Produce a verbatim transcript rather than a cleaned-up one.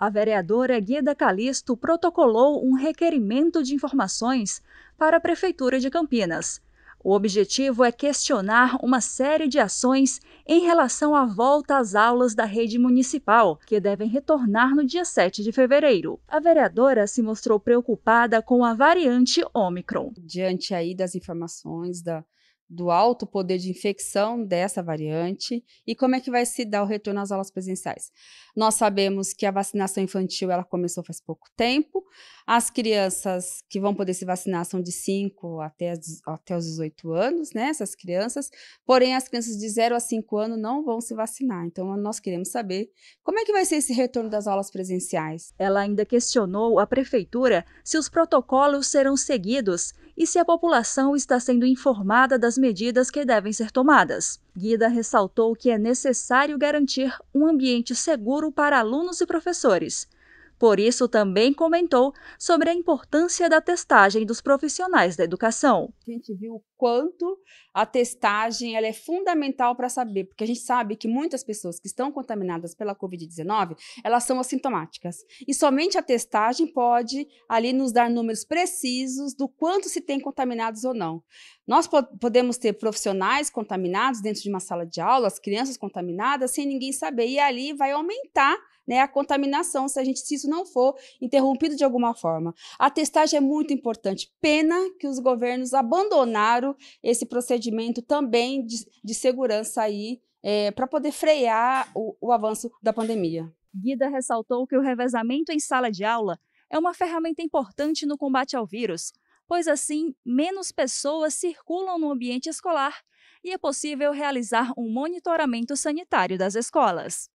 A vereadora Guida Calixto protocolou um requerimento de informações para a Prefeitura de Campinas. O objetivo é questionar uma série de ações em relação à volta às aulas da rede municipal, que devem retornar no dia sete de fevereiro. A vereadora se mostrou preocupada com a variante Ômicron. Diante aí das informações da, do alto poder de infecção dessa variante e como é que vai se dar o retorno às aulas presenciais. Nós sabemos que a vacinação infantil ela começou faz pouco tempo, as crianças que vão poder se vacinar são de cinco até, até os dezoito anos, né, essas crianças, porém as crianças de zero a cinco anos não vão se vacinar, então nós queremos saber como é que vai ser esse retorno das aulas presenciais. Ela ainda questionou a prefeitura se os protocolos serão seguidos e se a população está sendo informada das medidas que devem ser tomadas. Guida ressaltou que é necessário garantir um ambiente seguro para alunos e professores. Por isso, também comentou sobre a importância da testagem dos profissionais da educação. A gente viu o quanto a testagem ela é fundamental para saber, porque a gente sabe que muitas pessoas que estão contaminadas pela Covid dezenove, elas são assintomáticas. E somente a testagem pode ali nos dar números precisos do quanto se tem contaminados ou não. Nós po- podemos ter profissionais contaminados dentro de uma sala de aula, as crianças contaminadas, sem ninguém saber, e ali vai aumentar, né, a contaminação, se a gente se isso não for interrompido de alguma forma. A testagem é muito importante. Pena que os governos abandonaram esse procedimento também de, de segurança aí é, para poder frear o, o avanço da pandemia. Guida ressaltou que o revezamento em sala de aula é uma ferramenta importante no combate ao vírus, pois assim menos pessoas circulam no ambiente escolar e é possível realizar um monitoramento sanitário das escolas.